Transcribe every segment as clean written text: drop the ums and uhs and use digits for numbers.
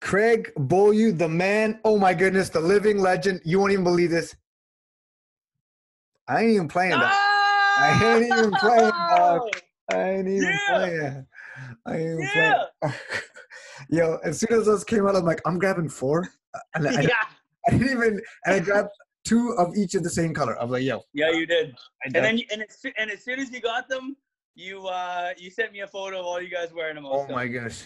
Craig Beaulieu, the man. Oh, my goodness. The living legend. You won't even believe this. I ain't even playing that. I ain't even playing, dog. I ain't even playing. I ain't even playing. Yo, as soon as those came out, I'm like, I'm grabbing four. And I didn't even – and I grabbed two of each of the same color. I'm like, yo. Yeah, you did. And then and as soon as you got them, you sent me a photo of all you guys wearing them. Also. Oh, my gosh.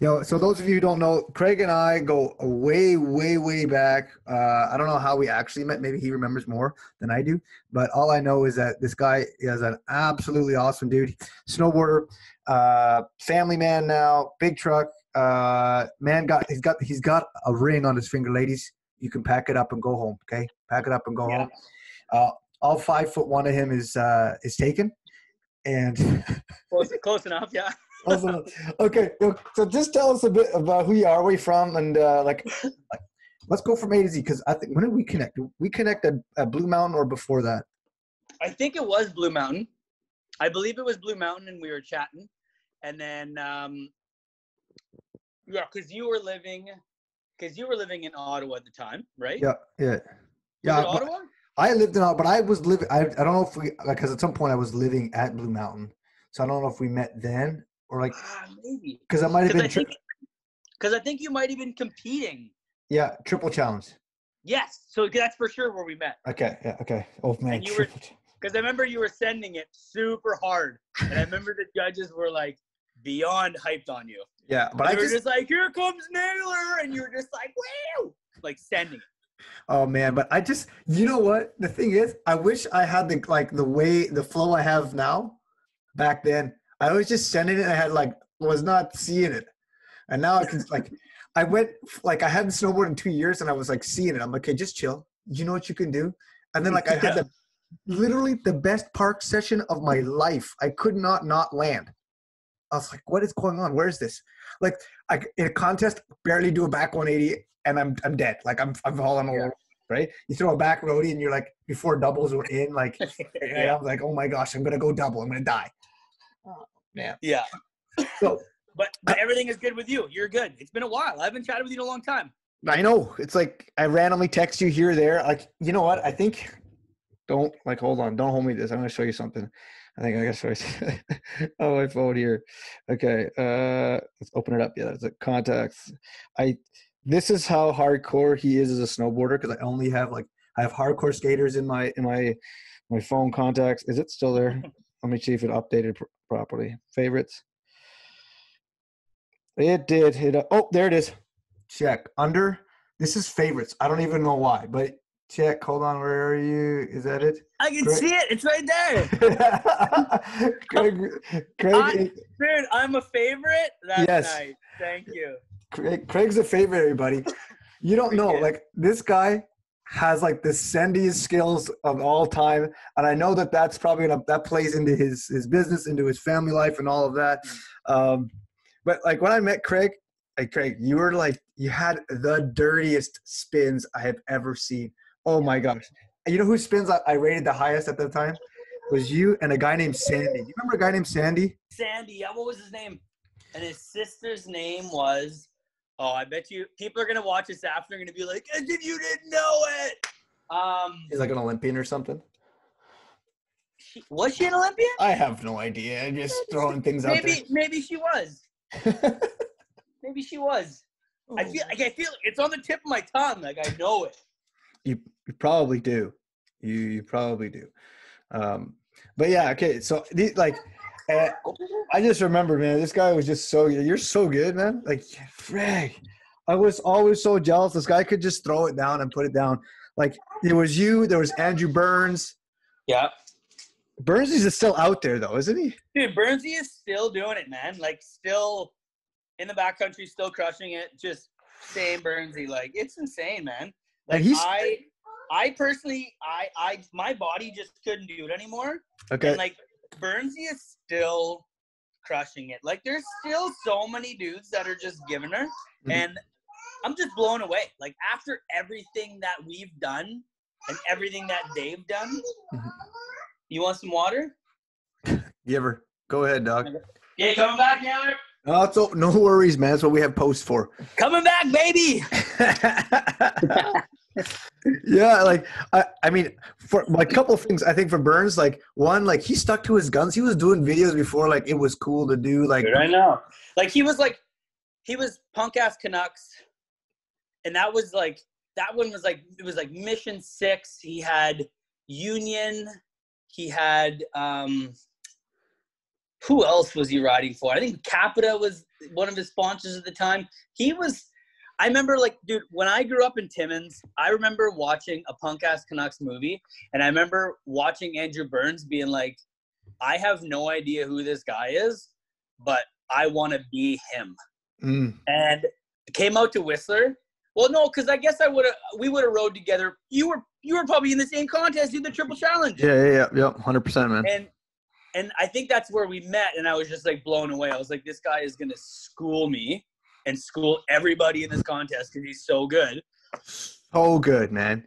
Yo, so those of you who don't know, Craig and I go way, way, way back. I don't know how we actually met. Maybe he remembers more than I do. But all I know is that this guy is an absolutely awesome dude. Snowboarder, family man now, big truck. He's got a ring on his finger, ladies. You can pack it up and go home, okay? Pack it up and go home. All 5'1" of him is taken, and close enough, yeah. Awesome. Okay, so just tell us a bit about who you are, where you're from, and like, let's go from A to Z, because I think, when did we connect? Did we connect at Blue Mountain or before that? I think it was Blue Mountain. I believe it was Blue Mountain, and we were chatting, and then because you were living in Ottawa at the time, right? Yeah. Was it Ottawa? I lived in Ottawa, but I was living. I don't know if because at some point I was living at Blue Mountain, so I don't know if we met then. Or like, maybe because I might have been. Because I think you might have been competing. Yeah, Triple Challenge. Yes, so that's for sure where we met. Okay, yeah, okay. Oh man, because I remember you were sending it super hard, and I remember the judges were like beyond hyped on you. Yeah, but they were just like, "Here comes Nailer," and you were just like, "Wow!" Like sending it. Oh man, but I just, you know what? The thing is, I wish I had the flow I have now. Back then, I was just sending it. And I had was not seeing it, and now I can I hadn't snowboarded in 2 years, and I was like seeing it. I'm like, okay, just chill. You know what you can do. And then I had literally the best park session of my life. I could not land. I was like, what is going on? Where is this? Like, in a contest, barely do a back 180, and I'm dead. Like I'm falling all over. Right? You throw a back roadie, and you're like, before doubles were in, like, and I'm like, oh my gosh, I'm gonna go double. I'm gonna die. Oh, man. Yeah. So, but everything is good with you. You're good. It's been a while. I haven't chatted with you in a long time. I know. It's like I randomly text you here or there. Like, you know what? I think hold on. Don't hold me this. I'm going to show you something. I think I got to show you. Oh, my phone here. Okay. Let's open it up. Yeah, that's it. Contacts. This is how hardcore he is as a snowboarder, because I only have I have hardcore skaters in my phone contacts. Is it still there? Let me see if it updated properly. Favorites. It did. Oh, there it is. Check. Under. This is favorites. I don't even know why, but check. Hold on. Where are you? Is that it? I can see it. It's right there. Craig. Dude, I'm a favorite? That's nice. Thank you. Craig's a favorite, everybody. You don't know. Like, this guy has the sendiest skills of all time, and I know that's probably that plays into his business, into his family life, and all of that. But when I met Craig, you were you had the dirtiest spins I have ever seen. Oh my gosh! You know whose spins I rated the highest at the time? It was you and a guy named Sandy. You remember a guy named Sandy? Sandy, yeah. What was his name? And his sister's name was. Oh, I bet you people are going to watch this after. They're going to be like, as if you didn't know it. He's like an Olympian or something. Was she an Olympian? I have no idea. I'm just throwing things out there. Maybe she was. Maybe she was. Ooh. I feel it's on the tip of my tongue. I know it. You probably do. You probably do. But yeah, okay. So I just remember, man, this guy was just so good. You're so good, man. Craig, I was always so jealous. This guy could just throw it down and put it down. It was you. There was Andrew Burns. Yeah. Burns is still out there, though, isn't he? Dude, Burns is still doing it, man. Still in the backcountry, still crushing it. Just same Burns. It's insane, man. I personally, my body just couldn't do it anymore. Okay. And, Burnsy is still crushing it. There's still so many dudes that are just giving her, and I'm just blown away. After everything that we've done and everything that they've done, you want some water? Give her. Go ahead, dog. Yeah, coming back, Nailer. Oh, so no worries, man. That's what we have posts for. Coming back, baby. Yeah, like I mean, for a couple of things, I think for Burns, like one, like he stuck to his guns. He was doing videos before, like it was cool to do. Like I know, like he was Punk Ass Canucks, and that was like that one was like it was like Mission Six. He had Union. He had who else was he riding for? I think Capita was one of his sponsors at the time. He was. I remember, like, dude, when I grew up in Timmins, I remember watching a Punk Ass Canucks movie, and I remember watching Andrew Burns being like, I have no idea who this guy is, but I want to be him. Mm. And came out to Whistler. Well, no, because I guess I would have – we would have rode together. You were probably in the same contest, dude, the Triple Challenge. Yeah, 100%, man. And I think that's where we met, and I was just, like, blown away. I was like, this guy is going to school me. And school everybody in this contest because he's so good. So good, man.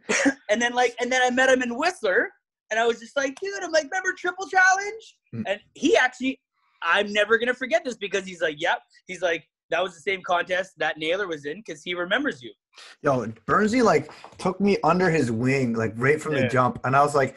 and then I met him in Whistler, and I was just like, dude, I'm like, remember Triple Challenge? Mm. And he actually, I'm never gonna forget this because he's like, yep. He's like, that was the same contest that Nailer was in because he remembers you. Yo, Burnsy like took me under his wing, like right from the jump, and I was like,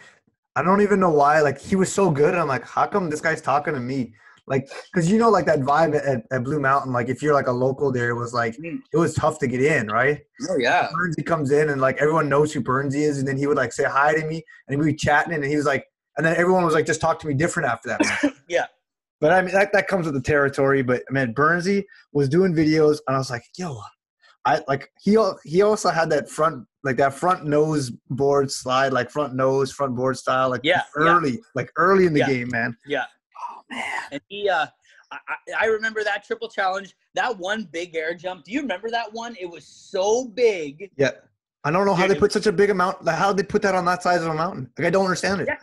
I don't even know why. Like he was so good, and I'm like, how come this guy's talking to me? Like, cause you know, like that vibe at Blue Mountain, like if you're like a local there, it was like, it was tough to get in. Right. Oh yeah. Burnsy comes in and like, everyone knows who Burnsy is. And then he would like say hi to me and we'd be chatting and he was like, and then everyone was like, just talk to me different after that. Yeah. But I mean, that comes with the territory, but man, Burnsy was doing videos and I was like, yo, he also had that front nose board slide, like front board style, like early in the game, man. Yeah. Man. And he, I remember that Triple Challenge, that one big air jump. Do you remember that one? It was so big. Yeah. I don't know how they put such a big amount. Like, how did they put that on that size of a mountain? Like, I don't understand it. Yeah,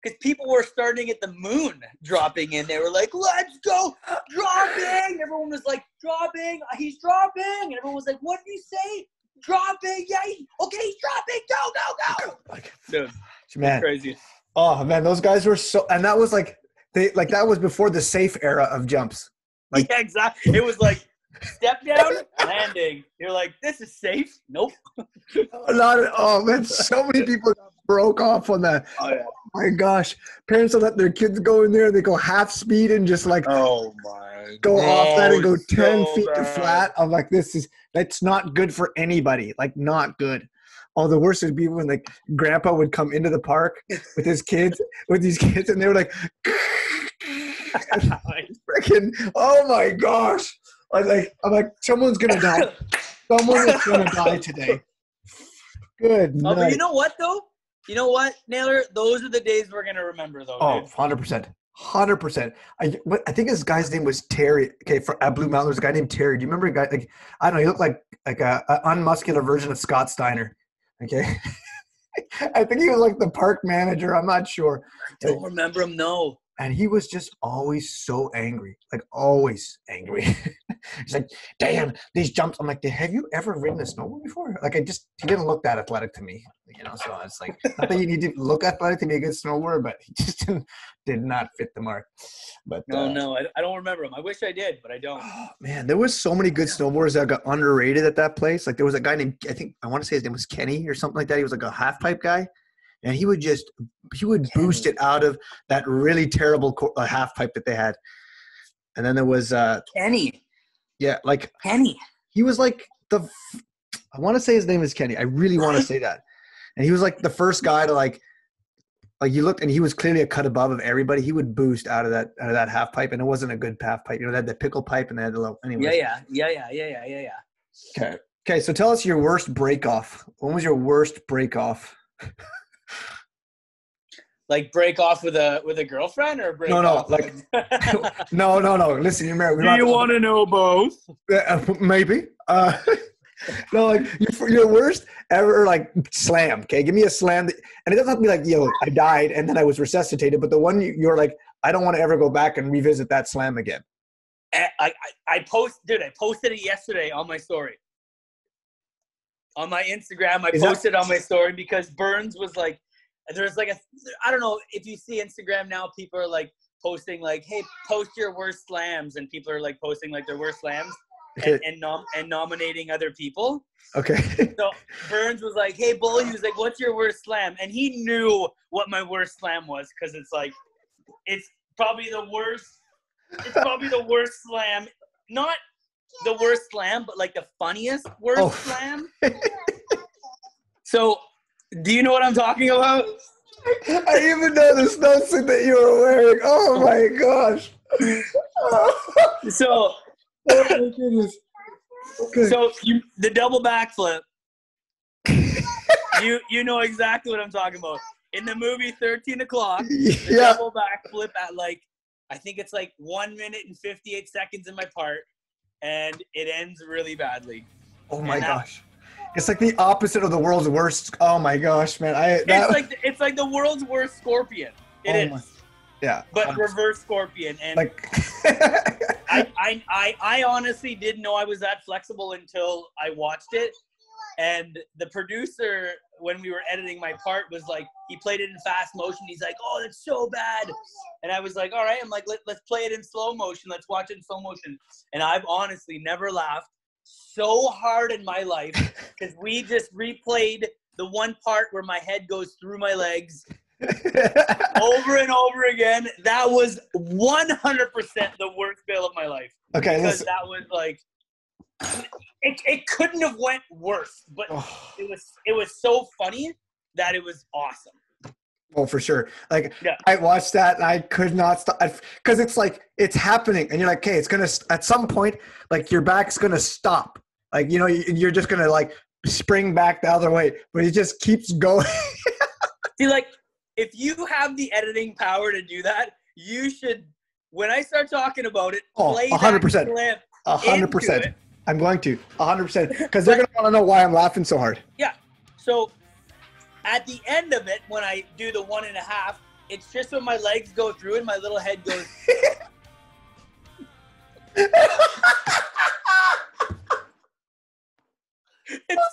because people were starting at the moon dropping in. They were like, let's go, dropping. Everyone was like, dropping. He's dropping. And everyone was like, what did he say? Dropping. Yeah. Okay, he's dropping. Go. Like, dude, man. Crazy. Oh, man. Those guys were so – and that was like – that was before the safe era of jumps. Like, yeah, exactly. It was like step down, landing. You're like, this is safe. Nope. Not at all, man. So many people broke off on that. Oh, yeah. Oh my gosh. Parents will let their kids go in there and they go half speed and just like off that and go 10 feet to flat. I'm like, that's not good for anybody. Like, not good. Oh, the worst would be when like grandpa would come into the park with his kids, and they were like, freaking, oh my gosh. I'm like, someone's gonna die. Someone is gonna die today. Good night. Oh, but you know what though? You know what, Nailer? Those are the days we're gonna remember though. Oh, dude. 100%. I think his guy's name was Terry. Okay, at Blue Mountain, there's a guy named Terry. Do you remember a guy like I don't know, he looked like an unmuscular version of Scott Steiner. Okay. I think he was like the park manager. I'm not sure. I don't remember him, no. And he was just always so angry. Like, always angry. He's like, damn, these jumps. I'm like, have you ever ridden a snowboard before? Like, he didn't look that athletic to me. You know, so it's like, not that you need to look athletic to be a good snowboarder, but he just did not fit the mark. But I don't remember him. I wish I did, but I don't. Oh, man, there was so many good snowboarders that got underrated at that place. Like, there was a guy named, I think, I want to say his name was Kenny or something like that. He was like a half-pipe guy. And he would boost it out of that really terrible half pipe that they had. And then there was Kenny. Yeah, like Kenny. He was like I want to say his name is Kenny. I really want to say that. And he was like the first guy to like you looked and he was clearly a cut above of everybody. He would boost out of that half pipe, and it wasn't a good half pipe. You know, they had the pickle pipe and they had the low. Anyway. Yeah. Okay. So tell us your worst break off. When was your worst break off? Like break off with a girlfriend or break off? No. Listen, you're married. Do you want to know both? Maybe. No, like your worst ever like slam. Okay, give me a slam, and it doesn't have to be like yo, I died and then I was resuscitated. But the one you're like, I don't want to ever go back and revisit that slam again. I posted it yesterday on my story. On my Instagram, I posted on my story because Burns was like, there's like I don't know if you see Instagram now, people are like, posting like, hey, post your worst slams, and people are like posting like their worst slams. Okay. And nominating other people. Okay. So Burns was like, hey, Bull, he was like, what's your worst slam? And he knew what my worst slam was, because it's like, it's probably the worst slam. Not the worst slam, but like the funniest worst slam. So do you know what I'm talking about? I even know the snowsuit that you were wearing. Oh my gosh. So... oh my goodness. Okay. So the double backflip. you know exactly what I'm talking about. In the movie 13 o'clock, the double backflip at like, I think it's like 1 minute and 58 seconds in my part, and it ends really badly. Oh my gosh. It's like the opposite of the world's worst. Oh my gosh, man. It's like the world's worst scorpion. It is. Yeah. But reverse scorpion, and like I honestly didn't know I was that flexible until I watched it. And the producer, when we were editing my part, was like, he played it in fast motion. He's like, oh, that's so bad. And I was like, all right. I'm like, let's play it in slow motion. Let's watch it in slow motion. And I've honestly never laughed so hard in my life, because we just replayed the one part where my head goes through my legs over and over again. That was 100% the worst fail of my life. Okay, because that was like, it couldn't have went worse, but it was so funny that it was awesome. Oh, for sure. Like, yeah. I watched that and I could not stop, because it's like, it's happening, and you're like, okay, it's gonna at some point, like your back's gonna stop, like, you know, you're just gonna like spring back the other way, but it just keeps going. See, like, if you have the editing power to do that, you should, when I start talking about it, play 100%. That clip 100%. Into it. I'm going to, 100%. Because they're going to want to know why I'm laughing so hard. Yeah. So at the end of it, when I do the 1.5, it's just when my legs go through and my little head goes. It's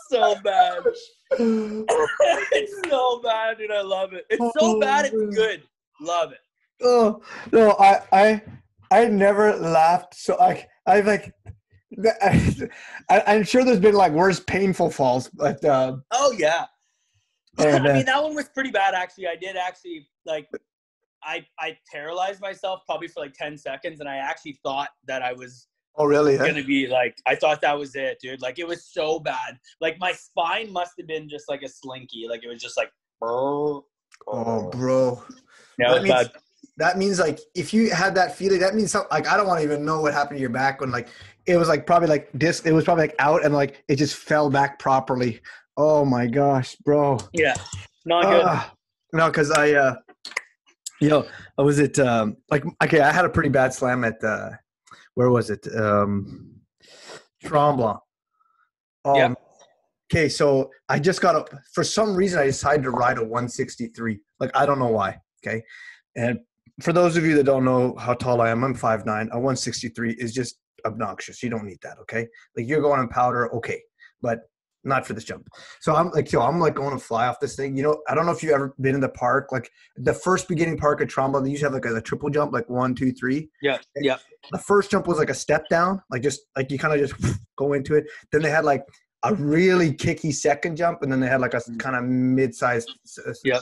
so bad. It's so bad, dude. I love it. It's so bad, it's good. Love it. Oh no, I never laughed. So I like, I'm sure there's been like worse painful falls, but oh yeah. And, I mean, that one was pretty bad actually. I did actually like, I paralyzed myself probably for like 10 seconds, and I actually thought that I was. Oh really? Gonna be like, I thought that was it, dude. Like, it was so bad. Like, my spine must have been just like a slinky. Like, it was just like, oh bro. Yeah, that, means like, if you had that feeling, that means something. Like, I don't want to even know what happened to your back when like it was like probably like this. It was probably like out and like it just fell back properly. Oh my gosh, bro. Yeah, not good. No, because I, you know, was it like, okay? I had a pretty bad slam at the. Where was it? Tremblant. Yeah. Okay, so I just got up. For some reason, I decided to ride a 163. Like, I don't know why, okay? And for those of you that don't know how tall I am, I'm 5'9". A 163 is just obnoxious. You don't need that, okay? Like, you're going on powder, okay, but not for this jump. So I'm like, yo, I'm like going to fly off this thing. You know, I don't know if you've ever been in the park. Like, the first beginning park at Trombone, they used to have like a triple jump, like 1, 2, 3. Yeah, and yeah. The first jump was like a step down, like just like you kind of just go into it. Then they had like a really kicky second jump, and then they had like a kind of mid-sized. Yeah.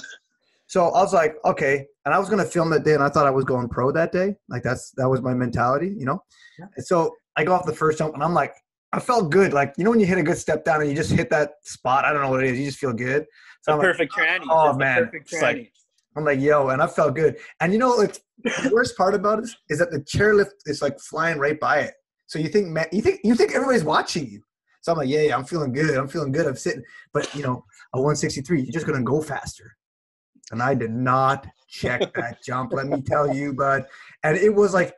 So I was like, okay, and I was gonna film that day, and I thought I was going pro that day. Like that was my mentality, you know. Yeah. And so I go off the first jump, and I'm like. I felt good. Like, you know when you hit a good step down and you just hit that spot? I don't know what it is. You just feel good. So perfect tranny. Oh, man. Perfect tranny. I'm like, yo, and I felt good. And you know, it's, the worst part about it is that the chairlift is like flying right by it. So you think, man, you think everybody's watching you. So I'm like, yeah, I'm feeling good. I'm feeling good. I'm sitting. But, you know, a 163, you're just going to go faster. And I did not check that jump, let me tell you, bud. And it was like,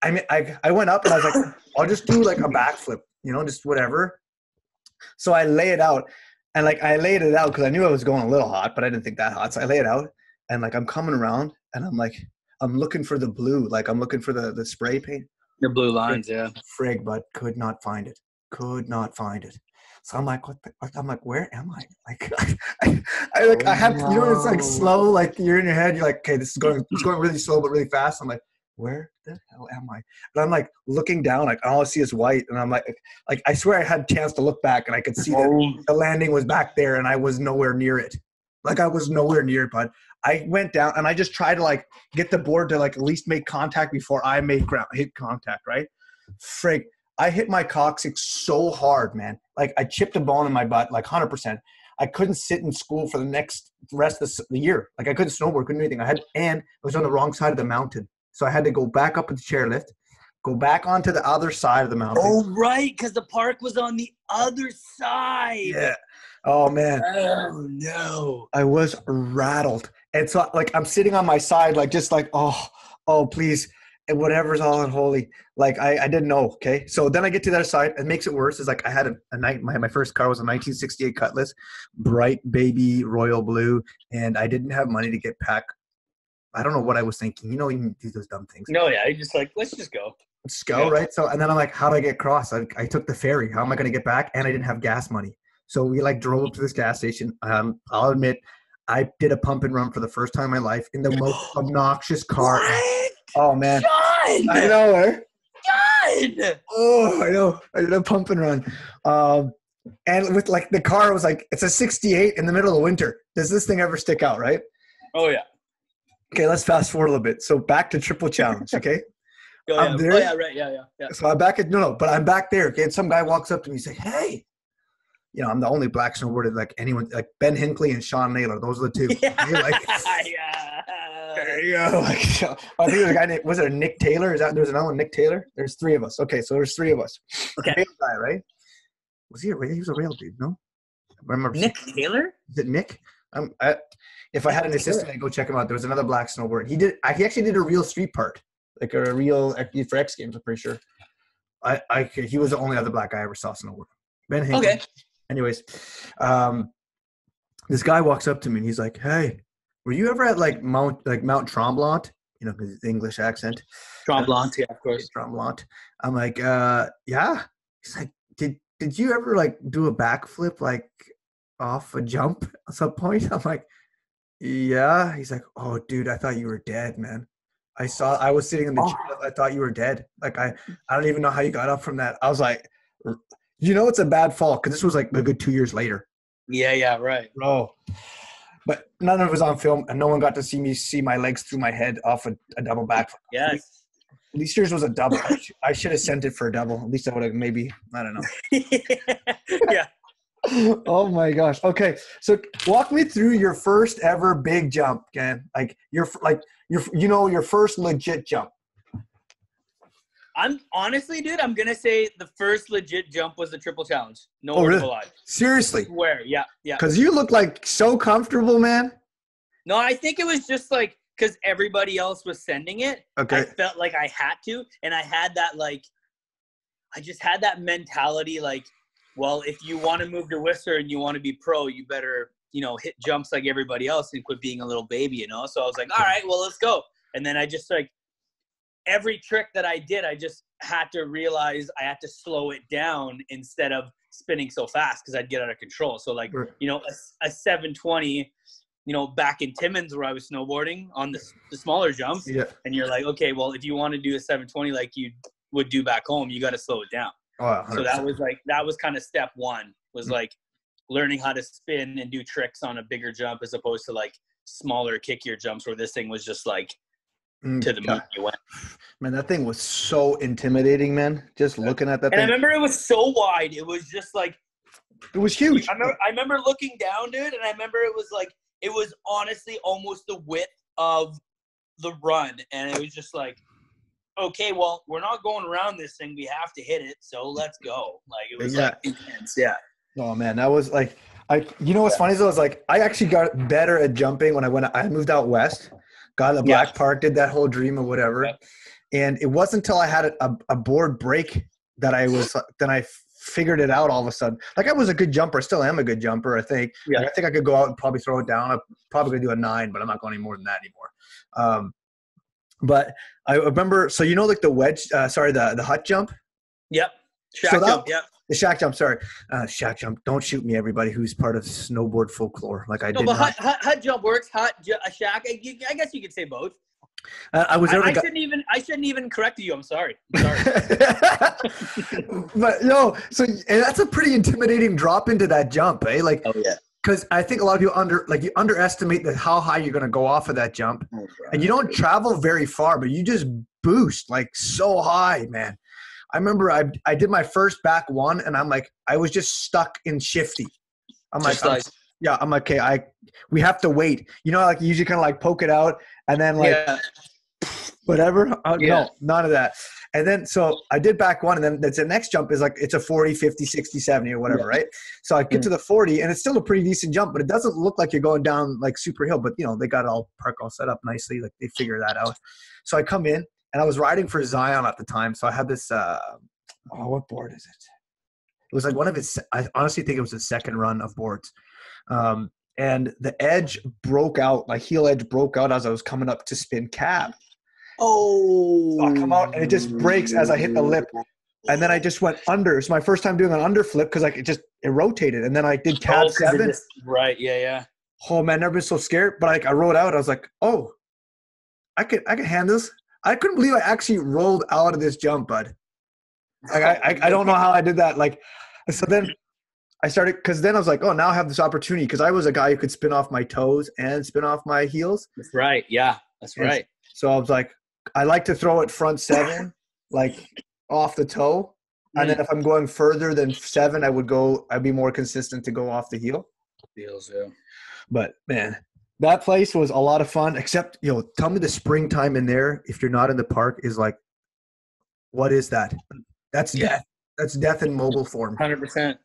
I mean, I went up and I was like, I'll just do like a backflip. You know, just whatever. So I lay it out. And, like, I laid it out because I knew I was going a little hot, but I didn't think that hot. So I lay it out. And, like, I'm coming around. And I'm, like, I'm looking for the blue. Like, I'm looking for the spray paint. The blue lines, yeah. Frig, but could not find it. So I'm like, what the, I'm like, where am I? Like, I have, you know, it's like slow, like you're in your head, you're like, okay, this is going, it's going really slow, but really fast. I'm like, where the hell am I? And I'm like looking down, like all I see is white. And I'm like, I swear I had a chance to look back and I could see that the landing was back there and I was nowhere near it. Like I was nowhere near it, but I went down and I just tried to like get the board to like at least make contact before I made ground, hit contact, right? Frig, I hit my coccyx so hard, man. Like I chipped a bone in my butt, like 100%. I couldn't sit in school for the rest of the year. Like I couldn't snowboard, couldn't do anything. And I was on the wrong side of the mountain. So I had to go back up with the chairlift, go back onto the other side of the mountain. Oh, right, because the park was on the other side. Yeah. Oh, man. Oh, no. I was rattled. And so, like, I'm sitting on my side, like, just like, oh, please. And whatever's all unholy. Like, I didn't know, okay? So then I get to the other side. It makes it worse. It's like I had a night. My first car was a 1968 Cutlass, bright baby royal blue, and I didn't have money to get packed. I don't know what I was thinking. You know, you do those dumb things. No, yeah. You're just like, let's just go. Let's go, yeah. Right? So, and then I'm like, how do I get across? I took the ferry. How am I going to get back? And I didn't have gas money. So we like drove up to this gas station. I'll admit, I did a pump and run for the first time in my life in the most obnoxious car. What? Oh, man. John! I know, eh? John! Oh, I know. I did a pump and run. And with like the car was like, it's a 68 in the middle of winter. Does this thing ever stick out, right? Oh, yeah. Okay, let's fast forward a little bit. So back to Triple Challenge, okay? Oh, yeah. I'm there. Oh, yeah, right. Yeah. So I'm back at, but I'm back there, okay? And some guy walks up to me and says, hey. I'm the only black snowboarder, like anyone, like Ben Hinckley and ShawnNaylor. Those are the two. Yeah. I think there's a guy named, was it Nick Taylor? There's another one, Nick Taylor? There's three of us. Okay, so there's three of us. Okay. The rail guy, right? Was he a rail? He was a rail dude, no? I remember Nick Taylor? Is it Nick? If I had an assistant, I'd go check him out. There was another black snowboarder. He actually did a real street part, like a real for X Games. I'm pretty sure. He was the only other black guy I ever saw snowboard. Ben Hinckley. Okay. Anyways, this guy walks up to me and he's like, "Hey, were you ever at Mount Tremblant?" You know, because his English accent. Tremblant, yeah, of course. Tremblant. I'm like, "Yeah." He's like, "Did you ever like do a backflip like off a jump at some point?" I'm like, "Yeah." He's like, "Oh, dude, I thought you were dead, man. I was sitting in the chair. I thought you were dead. Like, I don't even know how you got up from that." I was like. It's a bad fall because this was like a good 2 years later. Yeah, right. Bro. But none of it was on film and no one got to see my legs through my head off a double back. Yes. At least yours was a double. I should have sent it for a double. At least I would have maybe, I don't know. Yeah. Oh my gosh. Okay. So walk me through your first ever big jump, Ken. Your first legit jump. I'm honestly, dude, I'm going to say the first legit jump was the Triple Challenge. No one alive. Seriously? I swear, yeah. Because you look like so comfortable, man. No, I think it was just like because everybody else was sending it. Okay. I felt like I had to. And I had that like – I just had that mentality like, well, if you want to move to Whistler and you want to be pro, you better, hit jumps like everybody else and quit being a little baby, So I was like, all right, well, let's go. And then I just like – every trick that I did, I just had to realize I had to slow it down instead of spinning so fast because I'd get out of control. So like, a 720, back in Timmins where I was snowboarding on the smaller jumps. Yeah. And you're like, okay, well, if you want to do a 720 like you would do back home, you got to slow it down. Oh, 100%. So that was kind of step one was like learning how to spin and do tricks on a bigger jump as opposed to like smaller, kickier jumps where this thing was just like, to the moon you went. Man, that thing was so intimidating, man. Just looking at that thing. And I remember it was so wide. It was just like – it was huge. I remember looking down, dude, and I remember it was like – it was honestly almost the width of the run. And it was just like, okay, well, we're not going around this thing. We have to hit it, so let's go. Like it was like intense, yeah. Oh, man, that was like – what's funny is I was like, I actually got better at jumping when I moved out west. Got in the black park, did that whole dream or whatever. Yep. And it wasn't until I had a board break that I figured it out all of a sudden. Like I was a good jumper. I still am a good jumper, I think. Yeah. Like I think I could go out and probably throw it down. I'm probably going to do a 9, but I'm not going any more than that anymore. But I remember – so the hut jump? Yep. Shack jump. Don't shoot me, everybody who's part of snowboard folklore. Hot jump works. Shack. I guess you could say both. I shouldn't even correct you. I'm sorry. But no. So that's a pretty intimidating drop into that jump, eh? Like, oh yeah. Because I think a lot of people you underestimate how high you're going to go off of that jump, and you don't travel very far, but you just boost like so high, man. I remember I did my first back one, and I'm like, I was just stuck in shifty. We have to wait. You know, like you usually kind of like poke it out, and then like whatever. No, none of that. And then so I did back one, and then that's the next jump is like it's a 40, 50, 60, 70 or whatever, right? So I get to the 40, and it's still a pretty decent jump, but it doesn't look like you're going down like super hill. But, you know, they got it all park all set up nicely. Like they figure that out. So I come in, and I was riding for Zion at the time. So I had this what board is it? It was like one of his – I honestly think it was his second run of boards. And the edge broke out. My heel edge broke out as I was coming up to spin cab. So I come out, and it just breaks as I hit the lip. And then I just went under. It's my first time doing an under flip because it rotated. And then I did cab 7. Right, yeah. Oh, man, never been so scared. But I rolled out. I was like, oh, I could handle this. I couldn't believe I actually rolled out of this jump, bud. Like, I don't know how I did that. Like, so then I started, because then I was like, oh, now I have this opportunity, because I was a guy who could spin off my toes and spin off my heels. That's right. Yeah, that's right. So I was like, I like to throw it front 7, like off the toe. And then if I'm going further than 7, I'd be more consistent to go off the heel. Heels, yeah. But man, that place was a lot of fun, except, you know, tell me the springtime in there, if you're not in the park, is like, what is that? That's death. That's death in mobile form. 100%.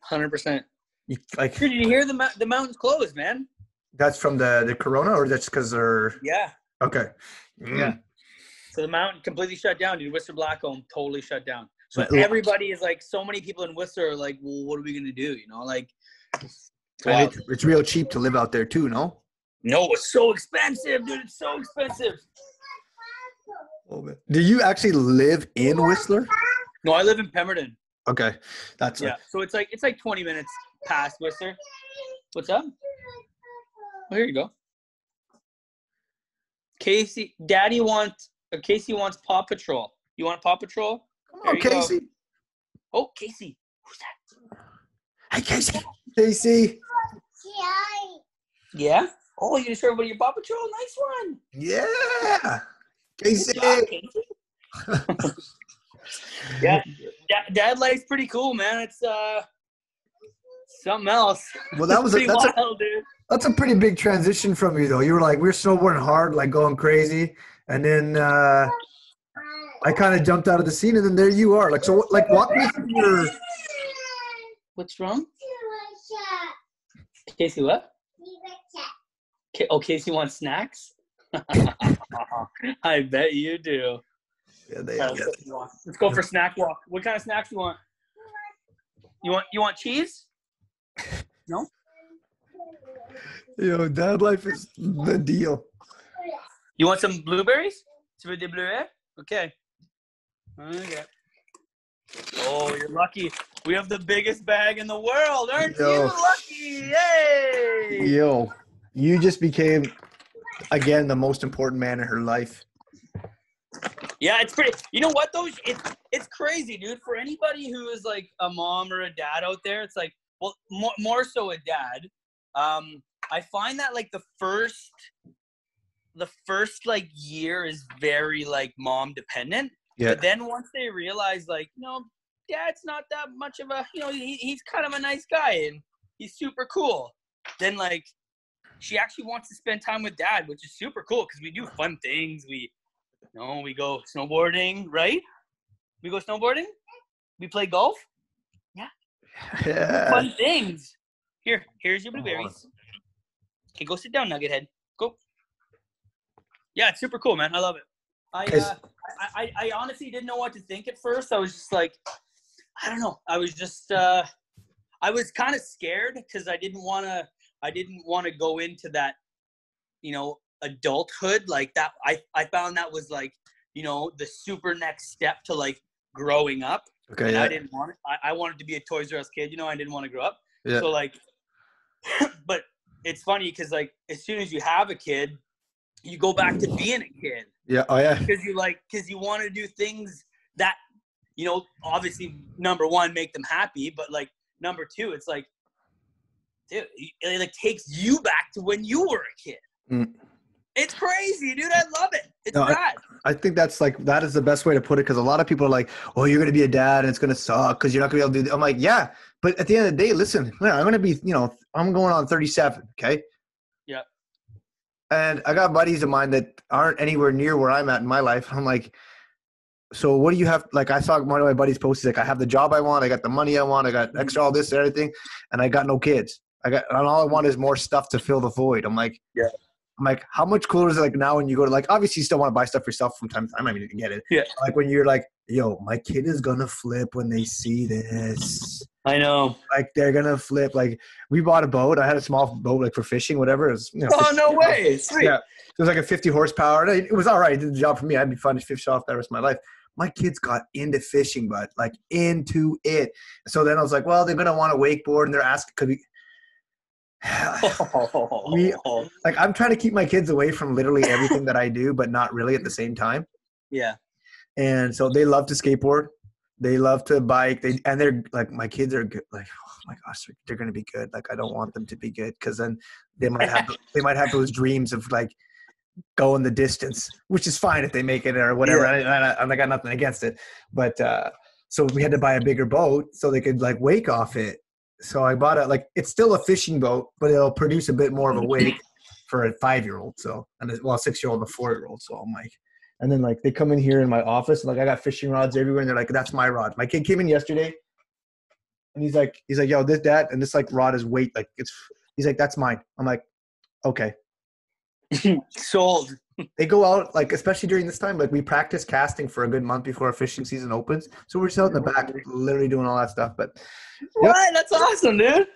Like, did you hear the mountains closed, man? That's from the corona, or that's because they're – yeah. Okay. Yeah. So the mountain completely shut down, dude. Whistler Blackcomb totally shut down. So everybody is like – so many people in Whistler are like, well, what are we going to do? You know, like – It's real cheap to live out there too, no? No, it's so expensive, dude. It's so expensive. Do you actually live in Whistler? No, I live in Pemberton. Okay, that's So it's like 20 minutes past Whistler. What's up? Oh, here you go. Casey, Daddy wants or Casey wants Paw Patrol. You want Paw Patrol? Oh, Casey. Go. Oh, Casey. Who's that? Hey, Casey. Casey. Yeah. Oh, you just heard about your Paw Patrol? Nice one. Yeah. Casey. Yeah. Dad life's pretty cool, man. It's something else. Well, that was that's a pretty big transition from you, though. You were like, we were snowboarding hard, like going crazy. And then I kind of jumped out of the scene, and then there you are. Like, so, like, walk me through your – What's wrong? Casey, what? Oh, Casey wants snacks? I bet you do. Yeah, let's go for snack walk. What kind of snacks do you want? You want cheese? No? Yo, dad life is the deal. You want some blueberries? Tu veux des bleuets? Okay. Oh, you're lucky. We have the biggest bag in the world. Aren't you lucky? Yay! Yo, you just became, again, the most important man in her life. Yeah, it's pretty. You know what, though? It's crazy, dude. For anybody who is like a mom or a dad out there, it's like, well, more so a dad. I find that like the first like year is very like mom dependent. Yeah. But then once they realize like, you know, dad's not that much of a, you know, he's kind of a nice guy and he's super cool. Then like she actually wants to spend time with dad, which is super cool because we do fun things. We go snowboarding, right? We go snowboarding. We play golf. Yeah. Fun things. Here's your blueberries. Okay, go sit down, Nugget Head. Go. Yeah, it's super cool, man. I love it. I honestly didn't know what to think at first. I was just like, I don't know. I was just I was kind of scared because I didn't want to go into that, you know, adulthood like that. I found that was like, you know, the super next step to like growing up. Okay. And yeah. I didn't want it. I wanted to be a Toys R Us kid. You know, I didn't want to grow up. Yeah. So like, but it's funny because like as soon as you have a kid, you go back to being a kid. Yeah. Oh yeah. Because you like, because you want to do things that, you know, obviously number one, make them happy, but like number two, it's like, dude, it like takes you back to when you were a kid. Mm. It's crazy, dude. I love it. It's no, bad. I think that's like, that is the best way to put it. Cause a lot of people are like, oh, you're going to be a dad and it's going to suck. Cause you're not gonna be able to do that. I'm like, yeah, but at the end of the day, listen, I'm going to be, you know, I'm going on 37. Okay. Yeah. And I got buddies of mine that aren't anywhere near where I'm at in my life. I'm like, so what do you have? Like, I saw one of my buddies post, like, I have the job I want. I got the money I want. I got extra, all this, everything. And I got no kids. And all I want is more stuff to fill the void. I'm like, yeah. I'm like, how much cooler is it like now when you go to like, obviously you still want to buy stuff yourself from time to time. I mean, you can get it. Yeah. Like when you're like, yo, my kid is going to flip when they see this. I know. Like they're going to flip. Like we bought a boat. I had a small boat like for fishing, whatever. It was, you know, oh, no way. Sweet. Yeah. It was like a 50 horsepower. It was all right. It did the job for me. I'd be fun to fish off the rest of my life. My kids got into fishing, but like into it. So then I was like, well, they're going to want to wakeboard and they're asking, could we? Like I'm trying to keep my kids away from literally everything that I do, but not really at the same time. Yeah. And so they love to skateboard, they love to bike, and they're like, my kids are good. Like, oh my gosh, they're gonna be good. Like I don't want them to be good because then they might have those dreams of like going the distance, which is fine if they make it or whatever. Yeah. I got nothing against it, but so we had to buy a bigger boat so they could like wake off it. So I bought it, like, it's still a fishing boat, but it'll produce a bit more of a wake for a 5-year-old. So, and well, a 6-year-old and a 4-year-old. So I'm like, and then like they come in here in my office and like I got fishing rods everywhere. And they're like, that's my rod. My kid came in yesterday and he's like, yo, this, that, and this like rod is weight. Like he's like, that's mine. I'm like, okay. Sold. They go out, like, especially during this time, like we practice casting for a good month before our fishing season opens. So we're still in the back, literally doing all that stuff. But what? Yep. That's awesome, dude.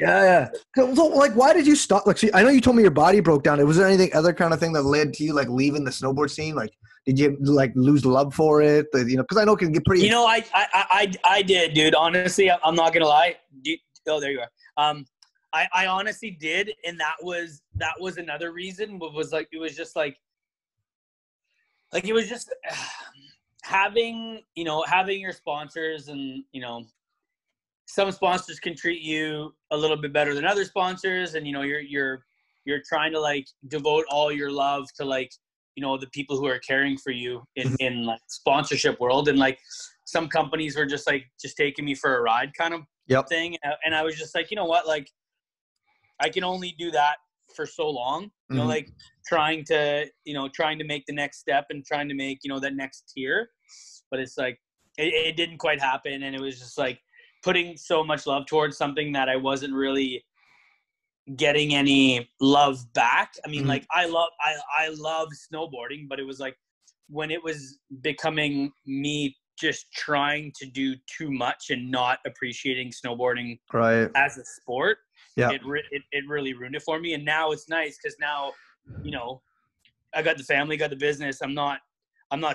Yeah. So, like, why did you stop? Like, see, I know you told me your body broke down. Was there anything other kind of thing that led to you, like, leaving the snowboard scene? Like, did you like lose love for it? You know, because I know it can get pretty. You know, I did, dude. Honestly, I'm not gonna lie. Oh, there you are. I honestly did, and that was another reason. Was like, it was just like it was just having your sponsors, and you know, some sponsors can treat you a little bit better than other sponsors, and you know, you're trying to like devote all your love to like, you know, the people who are caring for you in like sponsorship world, and like some companies were just taking me for a ride kind of thing, and I was just like, you know what, like. I can only do that for so long, you know, like trying to make the next step and trying to make, you know, that next tier, but it's like, it didn't quite happen. And it was just like putting so much love towards something that I wasn't really getting any love back. I mean, like I love snowboarding, but it was like when it was becoming me just trying to do too much and not appreciating snowboarding as a sport. Yeah, it really ruined it for me. And now it's nice because now, you know, I got the family, got the business. I'm not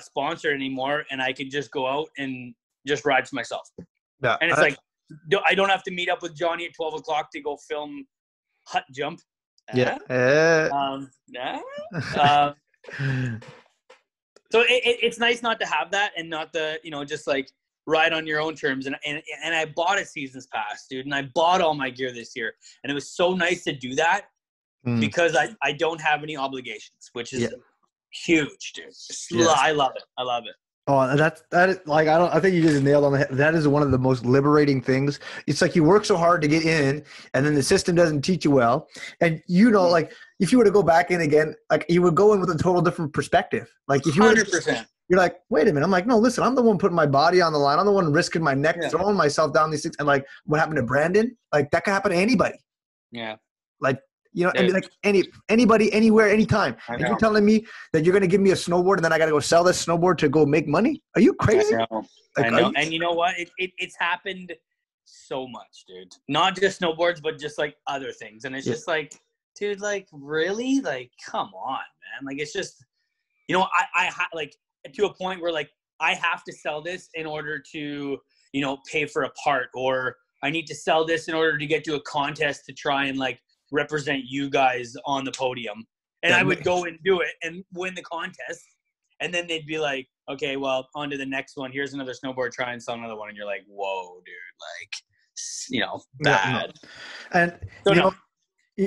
sponsored anymore, and I can just go out and just ride for myself. Yeah, and it's like I don't have to meet up with Johnny at 12 o'clock to go film hut jump. Yeah. So it's nice not to have that and not the, you know, just like ride on your own terms. And I bought a season's pass, dude. And I bought all my gear this year. And it was so nice to do that because I don't have any obligations, which is huge, dude. Yeah. I love it. Oh, that is, like, I think you just nailed on the head. That is one of the most liberating things. It's like you work so hard to get in, and then the system doesn't teach you well. And you know, like, if you were to go back in again, like, you would go in with a total different perspective. Like, if you 100%. You're like, wait a minute. I'm like, no, listen, I'm the one putting my body on the line. I'm the one risking my neck, throwing myself down these things. And like, what happened to Brandon? Like, that could happen to anybody. Yeah. Like, you know, and like anybody, anywhere, anytime. And you're telling me that you're going to give me a snowboard and then I got to go sell this snowboard to go make money? Are you crazy? I know. Like, I know. And you know what? It's happened so much, dude. Not just snowboards, but just like other things. And it's just like, dude, like, really? Like, come on, man. Like, it's just, you know, I like, to a point where like I have to sell this in order to, you know, pay for a part, or I need to sell this in order to get to a contest to try and like represent you guys on the podium. And I would go and do it and win the contest. And then they'd be like, okay, well, on to the next one. Here's another snowboard. Try and sell another one. And you're like, whoa, dude, like, you know, bad. No. And so, you know,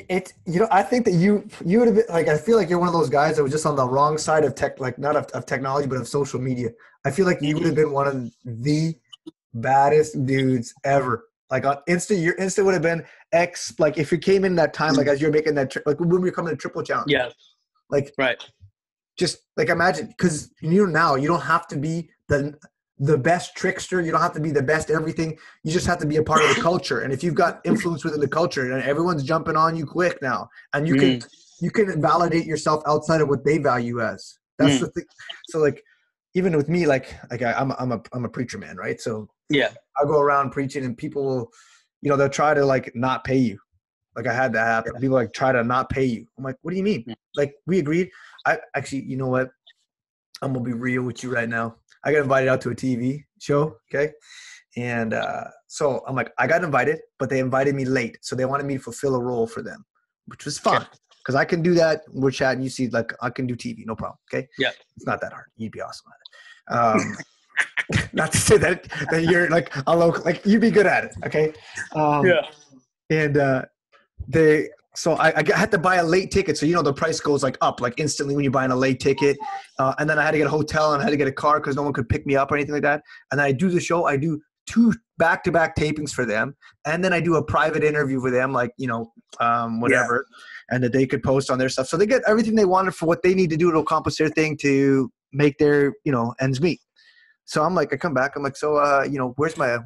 it's, you know, I think that you would have been like, I feel like you're one of those guys that was just on the wrong side of tech, like not of technology, but of social media. I feel like you would have been one of the baddest dudes ever. Like on Insta, your Insta would have been X. Like if you came in that time, like as you're making that, like when we were coming to Triple Challenge. Yeah. Like, right. Just like imagine, because you know now you don't have to be the best trickster. You don't have to be the best everything. You just have to be a part of the culture. And if you've got influence within the culture, and everyone's jumping on you quick now, and you can validate yourself outside of what they value as. That's the thing. So like, even with me, like I'm a preacher man, right? So yeah, I go around preaching, and people will, you know, they'll try to like not pay you. Like I had that happen. Yeah. People like try to not pay you. I'm like, what do you mean? Like we agreed. I actually, you know what? I'm gonna be real with you right now. I got invited out to a TV show, okay? And so I'm like, I got invited, but they invited me late, so they wanted me to fulfill a role for them, which was fun because I can do that. We're chatting. You see, like I can do TV, no problem. Okay? Yeah, it's not that hard. You'd be awesome at it. Not to say that you're like a local, like you'd be good at it, okay? Yeah. And I had to buy a late ticket. So, you know, the price goes like up, like instantly when you're buying a late ticket. And then I had to get a hotel and I had to get a car because no one could pick me up or anything like that. And I do the show. I do 2 back-to-back tapings for them. And then I do a private interview with them, like, you know, whatever. Yeah. And that they could post on their stuff. So they get everything they wanted for what they need to do to accomplish their thing to make their, you know, ends meet. So I'm like, I come back. I'm like, so, you know, where's my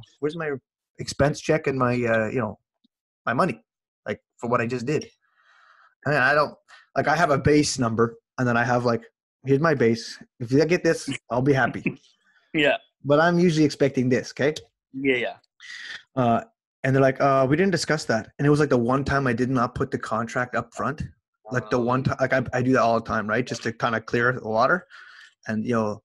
expense check and my, you know, my money? Like for what I just did. And I don't like, I have a base number and then I have like, here's my base. If you get this, I'll be happy. Yeah. But I'm usually expecting this. Okay. Yeah. Yeah. And they're like, we didn't discuss that. And it was like the one time I did not put the contract up front. Like the one time, like I do that all the time. Right. Just to kind of clear the water. And, you know,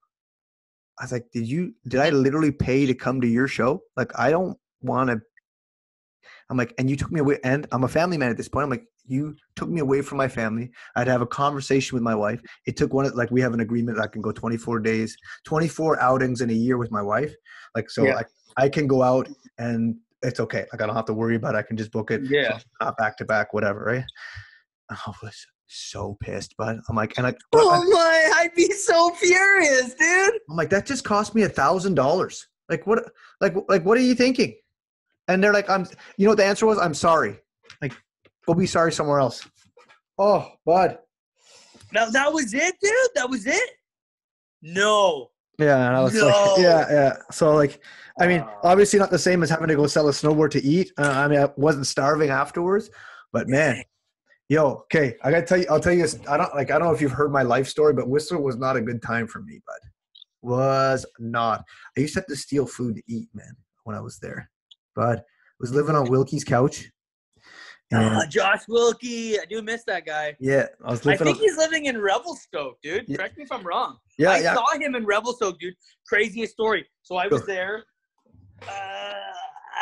I was like, did I literally pay to come to your show? Like, I don't want to. I'm like, and you took me away, and I'm a family man at this point. I'm like, you took me away from my family. I'd have a conversation with my wife. It took one, like we have an agreement that I can go 24 outings in a year with my wife. Like, so yeah. I can go out and it's okay. Like, I don't have to worry about it. I can just book it. Yeah. So not back to back, whatever. Right. I was so pissed, but I'm like, and I'd be so furious, dude. I'm like, that just cost me $1,000. Like what, like, what are you thinking? And they're like, you know what the answer was? I'm sorry. Like, go be sorry somewhere else. Oh, bud. No, that was it, dude? That was it? No. Yeah, and I was like, yeah. So, like, I mean, obviously not the same as having to go sell a snowboard to eat. I mean, I wasn't starving afterwards. But, man, yo, okay, I got to tell you, I'll tell you this. I don't know if you've heard my life story, but Whistler was not a good time for me, bud. Was not. I used to have to steal food to eat, man, when I was there. But was living on Wilkie's couch. Josh Wilkie. I do miss that guy. Yeah. I think he's living in Revelstoke, dude. Yeah. Correct me if I'm wrong. Yeah, I saw him in Revelstoke, dude. Craziest story. So I was there, I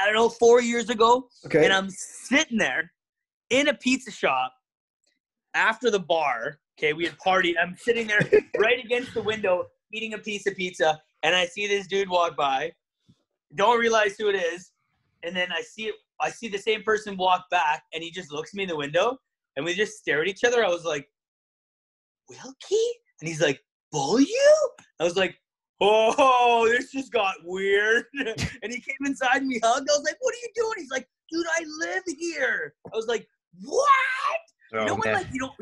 don't know, 4 years ago. Okay. And I'm sitting there in a pizza shop after the bar. Okay, we had partied. I'm sitting there right against the window eating a piece of pizza. And I see this dude walk by. Don't realize who it is. And then I see the same person walk back, and he just looks at me in the window, and we just stare at each other. I was like, Wilkie? And he's like, Beaulieu? I was like, oh, this just got weird. And he came inside and we hugged. I was like, what are you doing? He's like, dude, I live here. I was like, what? Oh, you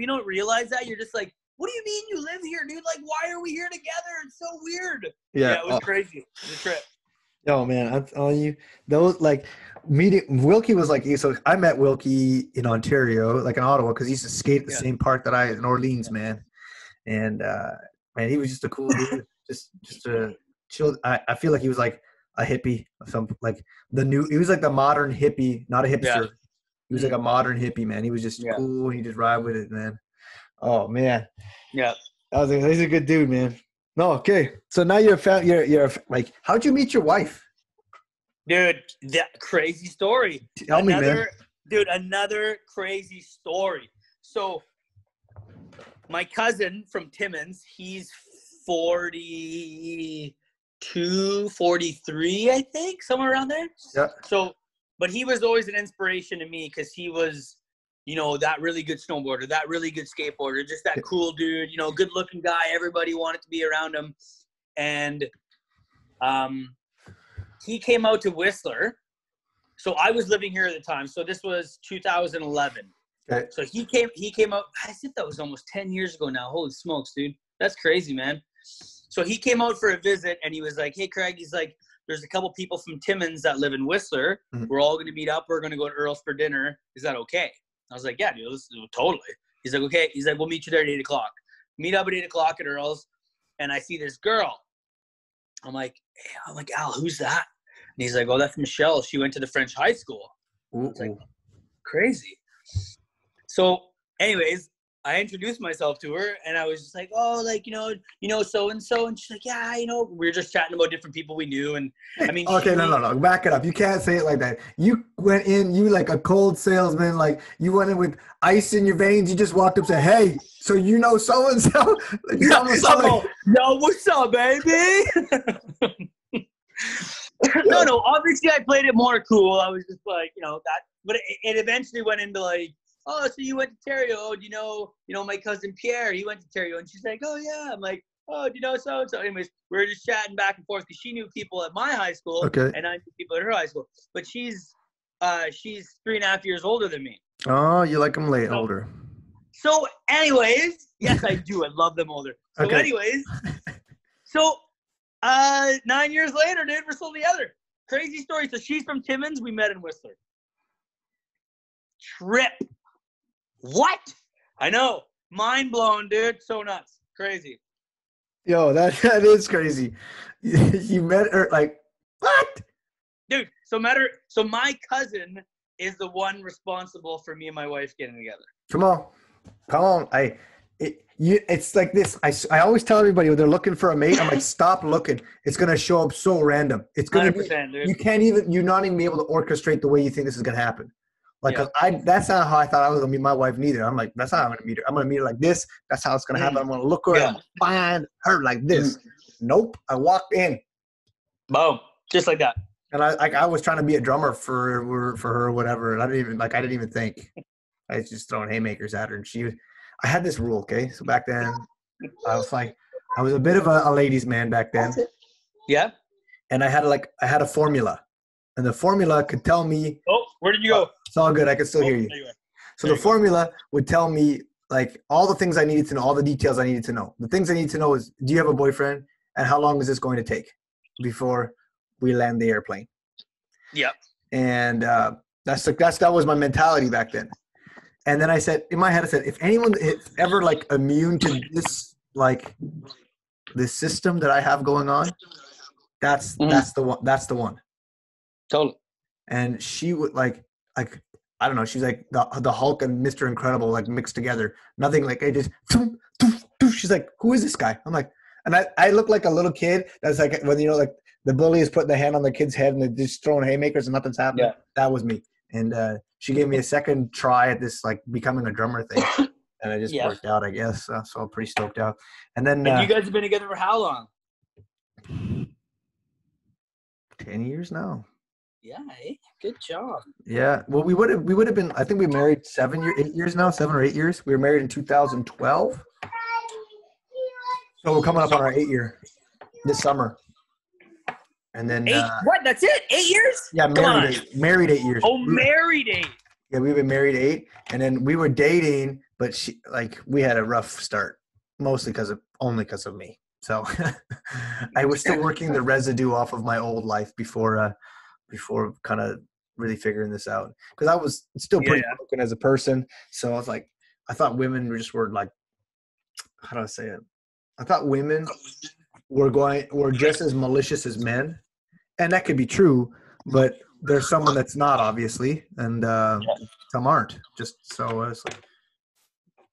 don't realize that. You're just like, what do you mean you live here, dude? Like, why are we here together? It's so weird. Yeah, it was crazy. It was a trip. Oh man, I'm telling you, those like meeting Wilkie was like, so I met Wilkie in Ontario, like in Ottawa, because he used to skate at the same park that I in Orleans, man. And man, he was just a cool dude, just a chill. I feel like he was like a hippie, he was like the modern hippie, not a hipster. Yeah. He was like a modern hippie, man. He was just cool, and he just ride with it, man. Oh man, yeah, I was like, he's a good dude, man. No, okay. So now you're like, how'd you meet your wife? Dude, that crazy story. Tell me, man. Dude, another crazy story. So my cousin from Timmins, he's 42, 43, I think, somewhere around there. Yeah. So, but he was always an inspiration to me because he was, you know, that really good snowboarder, that really good skateboarder, just that cool dude, you know, good looking guy. Everybody wanted to be around him. And he came out to Whistler. So I was living here at the time. So this was 2011. Okay. So he came out, I think that was almost 10 years ago now. Holy smokes, dude. That's crazy, man. So he came out for a visit and he was like, hey, Craig, he's like, there's a couple people from Timmins that live in Whistler. Mm-hmm. We're all going to meet up. We're going to go to Earl's for dinner. Is that okay? I was like, yeah, dude, totally. He's like, okay. He's like, we'll meet you there at 8 o'clock. Meet up at 8 o'clock at Earl's. And I see this girl. I'm like, Al, who's that? And he's like, oh, that's Michelle. She went to the French high school. It's like, crazy. So anyways, I introduced myself to her and I was just like, oh, like, you know, so-and-so. And she's like, yeah, you know, we were just chatting about different people we knew. And I mean, okay, no, back it up. You can't say it like that. You went in, you like a cold salesman, like you went in with ice in your veins. You just walked up and said, hey, so you know so-and-so? No, what's up, baby? No, obviously I played it more cool. I was just like, you know, that, but it eventually went into like, oh, so you went to Terrio, you know, my cousin Pierre, he went to Terrio. And she's like, oh, yeah. I'm like, oh, do you know so-and-so? Anyways, we were just chatting back and forth because she knew people at my high school and I knew people at her high school. But she's 3.5 years older than me. Oh, you like them older. So anyways, yes, I do. I love them older. So anyways, so 9 years later, dude, we're still together. Crazy story. So she's from Timmins. We met in Whistler. Trip. What? I know. Mind blown, dude. So nuts. Crazy. Yo, that is crazy. You met her like, what? Dude, so met her. So my cousin is the one responsible for me and my wife getting together. Come on. It's like this. I always tell everybody when they're looking for a mate, I'm like, stop looking. It's going to show up so random. It's going to be, dude. You're not even able to orchestrate the way you think this is going to happen. Like, yeah. That's not how I thought I was going to meet my wife neither. I'm like, that's not how I'm going to meet her. I'm going to meet her like this. That's how it's going to happen. I'm going to look her and find her like this. Nope. I walked in. Boom. Just like that. And I was trying to be a drummer for her or whatever. And I didn't even think. I was just throwing haymakers at her. And I had this rule, okay? So back then, I was a bit of a ladies' man back then. Yeah. And I had a formula. And the formula could tell me. Oh, where did you go? It's all good. I can still hear you. So the formula would tell me like all the things I needed to know, all the details I needed to know. The things I need to know is, do you have a boyfriend? And how long is this going to take before we land the airplane? Yeah. And that was my mentality back then. And then I said, in my head, I said, if anyone is ever like immune to this, like this system that I have going on, that's the one. Totally. And she would like I don't know. She's like the Hulk and Mr. Incredible like mixed together. Nothing like it just. She's like, who is this guy? I'm like, and I look like a little kid that's like when like the bully is putting the hand on the kid's head and they're just throwing haymakers and nothing's happening. Yeah. That was me. And she gave me a second try at this like becoming a drummer thing, and I just worked out, I guess. So I'm pretty stoked out. And then you guys have been together for how long? 10 years now. Yeah, good job. Yeah, well, we would have been. I think we married 8 years now, 7 or 8 years. We were married in 2012, so we're coming up on our 8 year this summer. And then what? That's it? 8 years? Yeah, married 8 years. Oh, married 8. Yeah, we've been married 8, and then we were dating, but she we had a rough start, mostly because of me. So I was still working the residue off of my old life before kind of really figuring this out, because I was still pretty broken as a person. So I was like, I thought women were like, how do I say it? I thought women were just as malicious as men, and that could be true, but there's someone that's not, obviously, and some aren't. Just so I was like,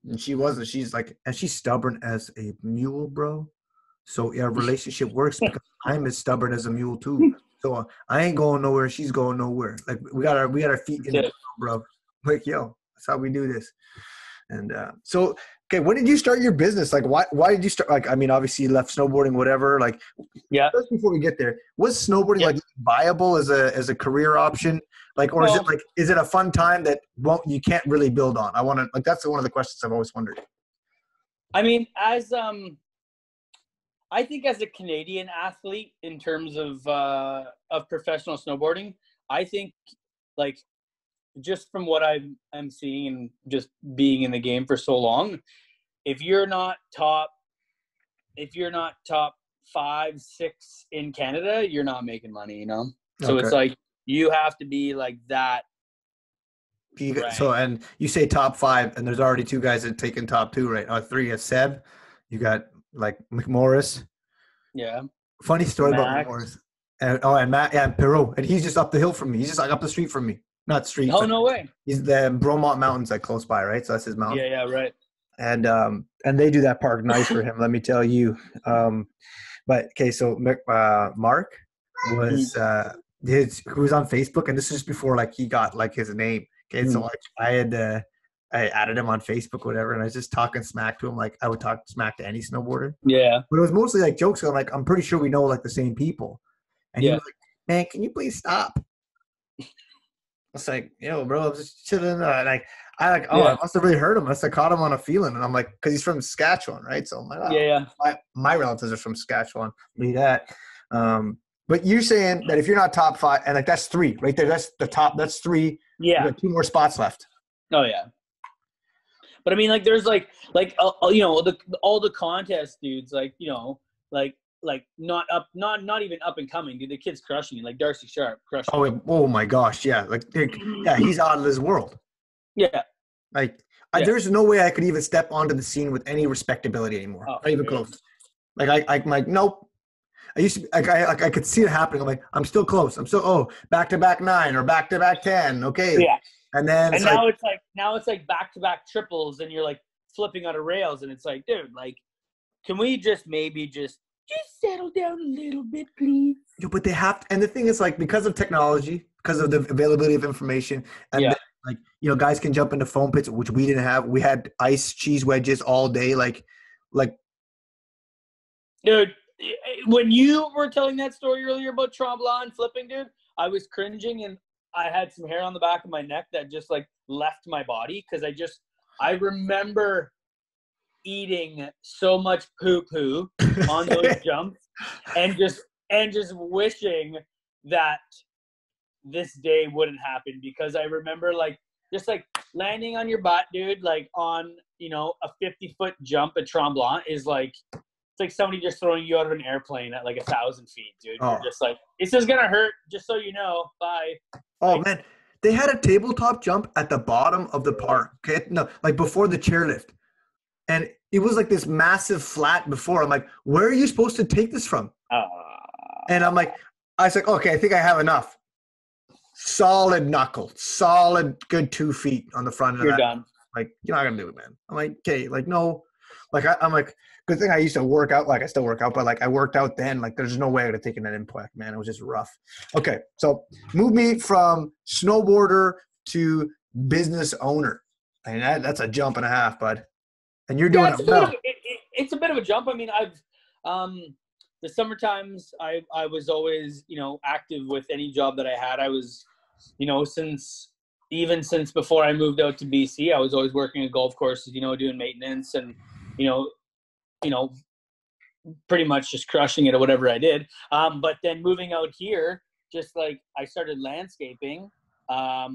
and she wasn't. She's like, and she's stubborn as a mule, bro. So our relationship works because I'm as stubborn as a mule too. So I ain't going nowhere. She's going nowhere. Like we got our feet in the ground, bro. Like, yo, that's how we do this. And so, okay, when did you start your business? Like, why did you start? Like, I mean, obviously you left snowboarding, whatever. Like, yeah. Just before we get there, was snowboarding like viable as a career option? Like, or is it a fun time that you can't really build on? I want to, like, that's one of the questions I've always wondered. I mean, I think as a Canadian athlete in terms of professional snowboarding, I think like just from what I'm seeing and just being in the game for so long, if you're not top 5, 6 in Canada, you're not making money, you know? So it's like you have to be like that. Right. So, and you say top 5 and there's already 2 guys that taken top 2, right? 3 is Seb. You got like McMorris. Yeah. Funny story about McMorris. And Matt and Perot. And he's just up the hill from me. He's just like up the street from me. Not street. Oh, no way. He's the Bromont Mountains like close by, right? So that's his mountain. Yeah, right. And they do that park nice for him, let me tell you. But okay, so Mark was who was on Facebook, and this is just before like he got like his name. Okay, so like I added him on Facebook, whatever, and I was just talking smack to him. Like I would talk smack to any snowboarder. Yeah. But it was mostly like jokes. So I'm like, I'm pretty sure we know like the same people. And he was like, man, can you please stop? It's like, yo, bro, I'm just chilling. I must have really hurt him. I must have caught him on a feeling. And I'm like, because he's from Saskatchewan, right? So I'm like, my relatives are from Saskatchewan. Leave that. But you're saying that if you're not top 5, and like that's 3 right there, that's the top, that's 3. Yeah. You got 2 more spots left. Oh yeah. But I mean, like, there's you know, all the contest dudes, like, you know, like not even up and coming, dude. The kid's crushing it, like Darcy Sharp crushing. Oh my gosh, yeah, like yeah, he's out of this world. Yeah. Like there's no way I could even step onto the scene with any respectability anymore. Oh, not even close. Like I'm like, nope. I used to I could see it happening. I'm like, I'm still close. I'm still back to back 9 or back to back 10. Okay. Yeah. And then now it's like back to back triples, and you're like flipping out of rails, and it's like, dude, like, can we just maybe just settle down a little bit, please? Yeah, but they have to, and the thing is, like, because of technology, because of the availability of information, and then, like, you know, guys can jump into foam pits, which we didn't have. We had ice cheese wedges all day, like, dude. When you were telling that story earlier about Tremblant flipping, dude, I was cringing, and I had some hair on the back of my neck that just, like, left my body because I remember eating so much poo-poo on those jumps and just wishing that this day wouldn't happen, because I remember, like, just, like, landing on your butt, dude, like, on, you know, a 50-foot jump at Tremblant is, like – it's like somebody just throwing you out of an airplane at like 1,000 feet, dude. Oh. You're just like, it's just gonna hurt, just so you know. Bye. Oh, like, man, they had a tabletop jump at the bottom of the park. Okay, no, like before the chairlift, and it was like this massive flat before. I'm like, where are you supposed to take this from? And I'm like, I was like, okay, I think I have enough. Solid knuckle, solid good 2 feet on the front of that. You're done. Like, you're not gonna do it, man. I'm like, okay, like no, like I'm like. Good thing I used to work out. Like, I still work out, but like I worked out then. Like, there's no way I would have taken that impact, man. It was just rough. Okay, so move me from snowboarder to business owner, and that's a jump and a half, bud. And you're doing it's a bit of a jump. I mean, I've the summer times I was always, you know, active with any job that I had. I was, you know, since before I moved out to BC, I was always working at golf courses, you know, doing maintenance and you know, pretty much just crushing it or whatever I did. But then moving out here, just like I started landscaping. I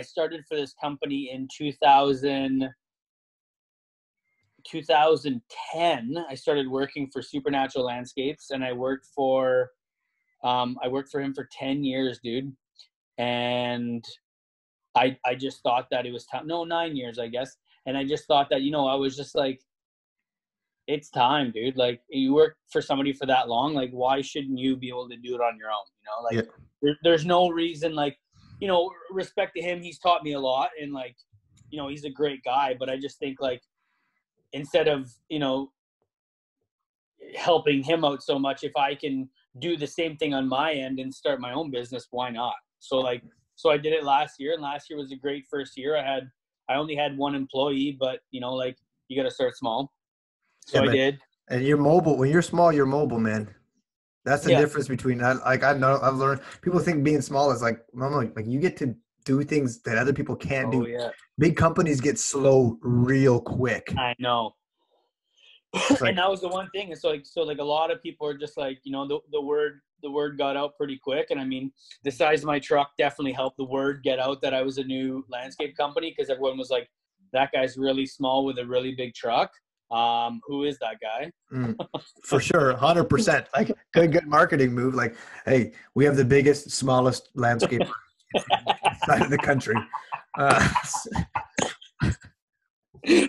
started for this company in 2010. I started working for Supernatural Landscapes, and I worked for him for 10 years, dude. And I just thought that it was time. No, 9 years, I guess. And I just thought that, you know, I was just like, it's time, dude. Like, you work for somebody for that long. Like, why shouldn't you be able to do it on your own? You know, like, there's no reason. Like, you know, respect to him. He's taught me a lot, and like, you know, he's a great guy. But I just think, like, instead of, you know, helping him out so much. If I can do the same thing on my end and start my own business, why not? So like, so I did it last year, and last year was a great first year. I only had one employee, but you know, like, you got to start small. So yeah, I did. And you're mobile. When you're small, you're mobile, man. That's the difference between that. Like, I know I've learned, people think being small is like, like you get to do things that other people can't do. Yeah. Big companies get slow real quick. I know. Like, and that was the one thing. And so like a lot of people are just like, you know, the word got out pretty quick. And I mean, the size of my truck definitely helped the word get out that I was a new landscape company. 'Cause everyone was like, that guy's really small with a really big truck. Who is that guy? For sure. 100%. Like good marketing move. Like, hey, we have the biggest, smallest landscaper side of the country.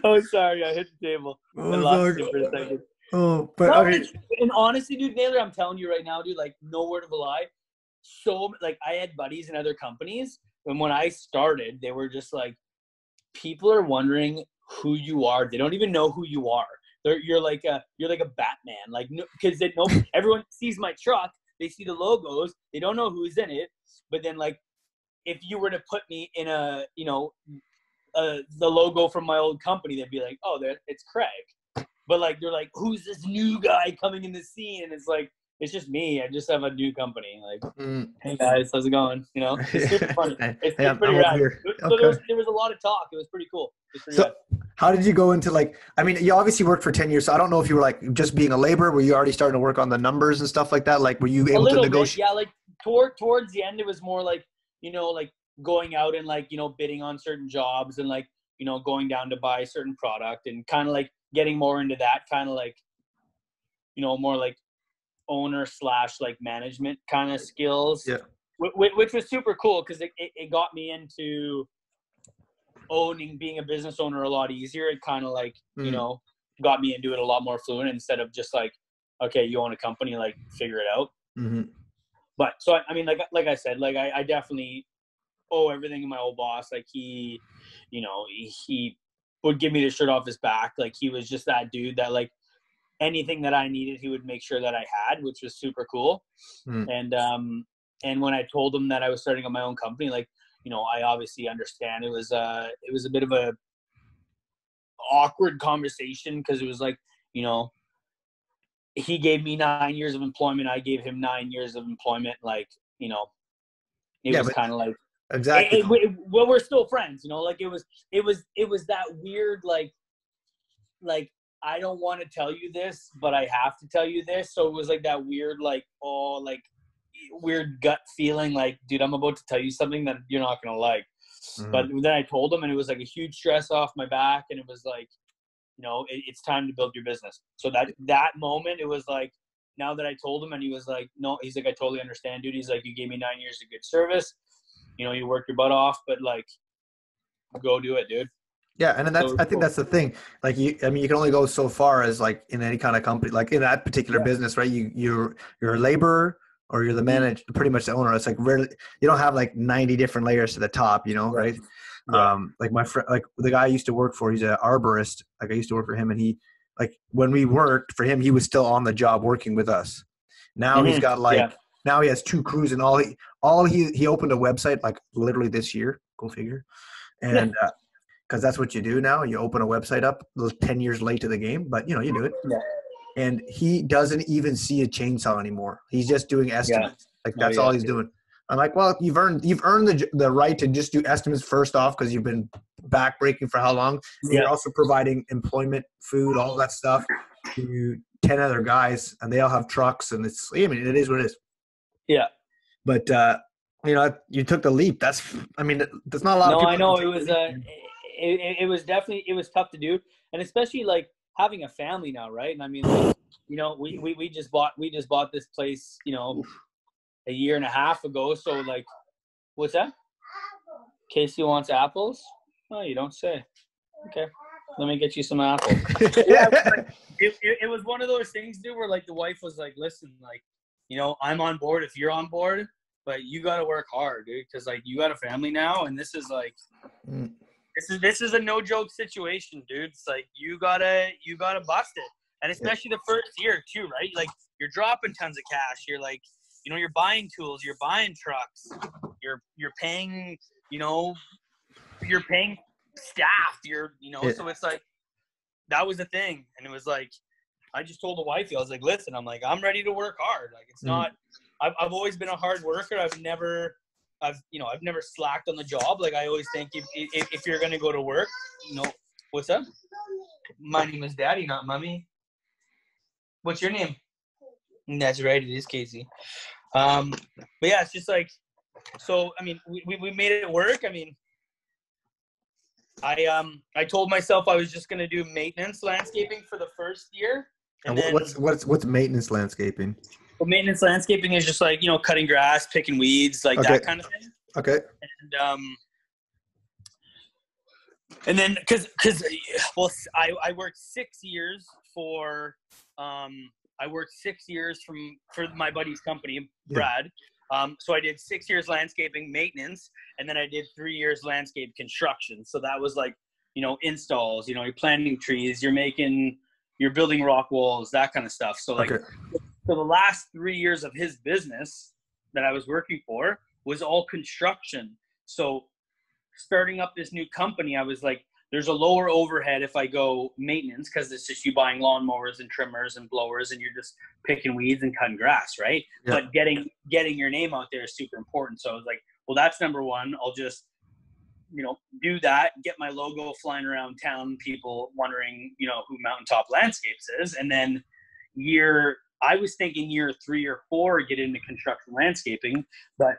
Oh, sorry. I hit the table. I lost you for a second. Oh, but okay. And honestly, dude, Nailer, I'm telling you right now, dude, like, no word of a lie. So, like, I had buddies in other companies, and when I started, they were just like, people are wondering who you are. They don't even know who you are. You're like a Batman, like, because no, everyone sees my truck. They see the logos. They don't know who's in it. But then, like, if you were to put me in a, you know, the logo from my old company, they'd be like, oh, it's Craig. But like, they're like, who's this new guy coming in the scene? And it's like, it's just me. I just have a new company. Like, hey guys, how's it going? You know, it's super funny. It's pretty rad. Okay. So there was a lot of talk. It was pretty cool. How did you go into, like, I mean, you obviously worked for 10 years. So I don't know if you were like just being a laborer. Were you already starting to work on the numbers and stuff like that? Like, were you able to negotiate? Yeah. Like towards the end, it was more like, you know, like going out and like, you know, bidding on certain jobs and like, you know, going down to buy a certain product and kind of like getting more into that kind of like, you know, more like owner / like management kind of skills, yeah. Which was super cool because it got me into being a business owner a lot easier. It kind of like, you know, got me into it a lot more fluent instead of just like, okay, you own a company, like figure it out. But so, I mean, like I said, like I definitely owe everything to my old boss. Like he, you know, he would give me the shirt off his back. Like he was just that dude that like anything that I needed, he would make sure that I had, which was super cool. And when I told him that I was starting up my own company, like, you know, I obviously understand it was a bit of a awkward conversation because it was like, you know, he gave me 9 years of employment. I gave him 9 years of employment. Like, you know, it was kind of like, exactly. Well, we're still friends, you know, like it was that weird, like, I don't want to tell you this, but I have to tell you this. So it was like that weird, like, oh, like weird gut feeling, like, dude, I'm about to tell you something that you're not going to like. But then I told him, and it was like a huge stress off my back. And it was like, you know, it's time to build your business. So that moment, it was like, now that I told him, and he was like, no, he's like, I totally understand, dude. He's like, you gave me 9 years of good service. You know, you worked your butt off, but like, go do it, dude. Yeah. And that's, I think that's the thing. Like you can only go so far as like in any kind of company, like in that particular business, right? You're a laborer or you're the manager, pretty much the owner. It's like rarely, you don't have like 90 different layers to the top, you know? Right. Yeah. Like my friend, like the guy I used to work for, he's an arborist. Like I used to work for him, and he, like when we worked for him, he was still on the job working with us. Now he's got like, now he has two crews, and he opened a website like literally this year, go figure. And, 'cause that's what you do now. You open a website up 10 years late to the game, but you know, you do it. Yeah. And he doesn't even see a chainsaw anymore. He's just doing estimates. Yeah. Like that's all he's doing. I'm like, well, you've earned the right to just do estimates first off, 'cause you've been backbreaking for how long. Yeah. You're also providing employment, food, all that stuff to 10 other guys, and they all have trucks, and it's, I mean, it is what it is. Yeah. But, you know, you took the leap. That's, I mean, there's not a lot of people. No, I know. It was tough to do. And especially like having a family now. Right. And I mean, like, you know, we just bought this place, you know, a year and a half ago. So like, what's that? Casey wants apples. Oh, you don't say. Okay. Let me get you some apples. Yeah, like, it was one of those things, dude, where like the wife was like, listen, like, you know, I'm on board if you're on board, but you got to work hard, dude. 'Cause like you got a family now, and this is like, this is a no joke situation, dude. It's like, you gotta bust it. And especially the first year too, right? Like, you're dropping tons of cash. You're like, you know, you're buying tools, you're buying trucks, you're paying, you know, you're paying staff, you're, you know, so it's like, that was the thing. And it was like, I just told the wifey, I was like, listen, I'm like, I'm ready to work hard. Like, it's not, I've always been a hard worker. I've never slacked on the job. Like, I always think if you're going to go to work, you know, what's up? My name is Daddy, not Mommy. What's your name? That's right. It is Casey. But yeah, it's just like, so, I mean, we made it work. I mean, I told myself I was just going to do maintenance landscaping for the first year. And then, what's maintenance landscaping? Well, maintenance landscaping is just like, you know, cutting grass, picking weeds, like that kind of thing. Okay. And then, I worked 6 years for my buddy's company, Brad. So I did 6 years landscaping maintenance, and then I did 3 years landscape construction. So that was like, you know, installs, you know, you're planting trees, you're building rock walls, that kind of stuff. So like, so the last 3 years of his business that I was working for was all construction. So starting up this new company, I was like, there's a lower overhead if I go maintenance, because it's just you buying lawnmowers and trimmers and blowers, and you're just picking weeds and cutting grass, right? Yeah. But getting your name out there is super important. So I was like, well, that's number one. I'll just, you know, do that, get my logo flying around town, people wondering, you know, who Mountain Top Landscapes is. And then I was thinking year 3 or 4, get into construction landscaping, but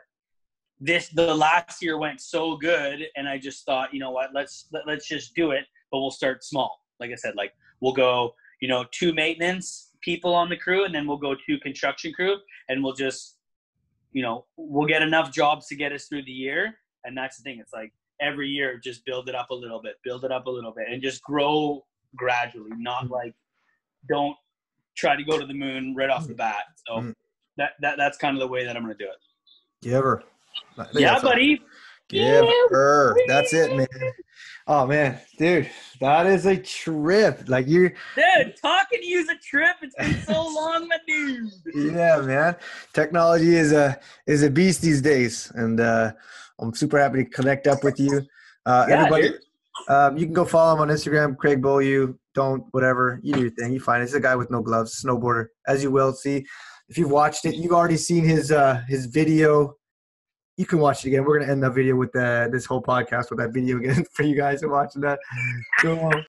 the last year went so good, and I just thought, you know what, let's just do it, but we'll start small. Like I said, like, we'll go, you know, 2 maintenance people on the crew, and then we'll go 2 construction crew, and we'll just, you know, we'll get enough jobs to get us through the year. And that's the thing, it's like every year just build it up a little bit and just grow gradually, not like, don't try to go to the moon right off the bat. So that's kind of the way that I'm going to do it. You ever? Yeah, buddy. Give her. That's it, man. Oh, man. Dude, that is a trip. Like, you. Dude, talking to you is a trip. It's been so long, my dude. Yeah, man. Technology is a beast these days. And I'm super happy to connect up with you. Everybody, you can go follow him on Instagram, Craig Beaulieu. Don't, whatever. You do your thing. You find it. It's a guy with no gloves, snowboarder. As you will see. If you've watched it, you've already seen his video. You can watch it again. We're going to end the video with this whole podcast with that video again for you guys who are watching that. Cool.